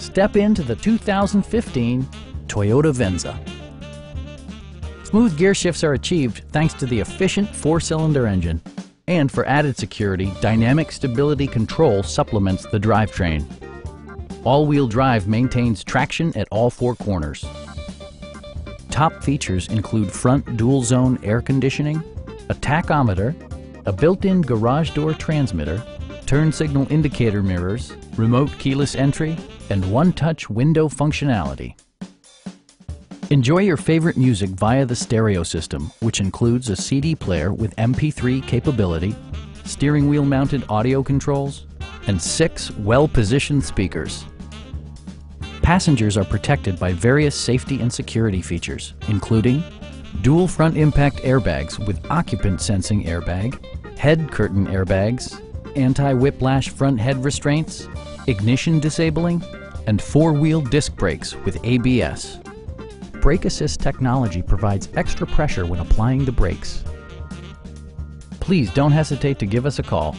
Step into the 2015 Toyota Venza. Smooth gear shifts are achieved thanks to the efficient four-cylinder engine. And for added security, dynamic stability control supplements the drivetrain. All-wheel drive maintains traction at all four corners. Top features include front dual-zone air conditioning, a tachometer, a built-in garage door transmitter, turn signal indicator mirrors, remote keyless entry, and one-touch window functionality. Enjoy your favorite music via the stereo system, which includes a CD player with MP3 capability, steering wheel-mounted audio controls, and 6 well-positioned speakers. Passengers are protected by various safety and security features, including dual front impact airbags with occupant sensing airbag, head curtain airbags, anti-whiplash front head restraints, ignition disabling, and four-wheel disc brakes with ABS. Brake assist technology provides extra pressure when applying the brakes. Please don't hesitate to give us a call.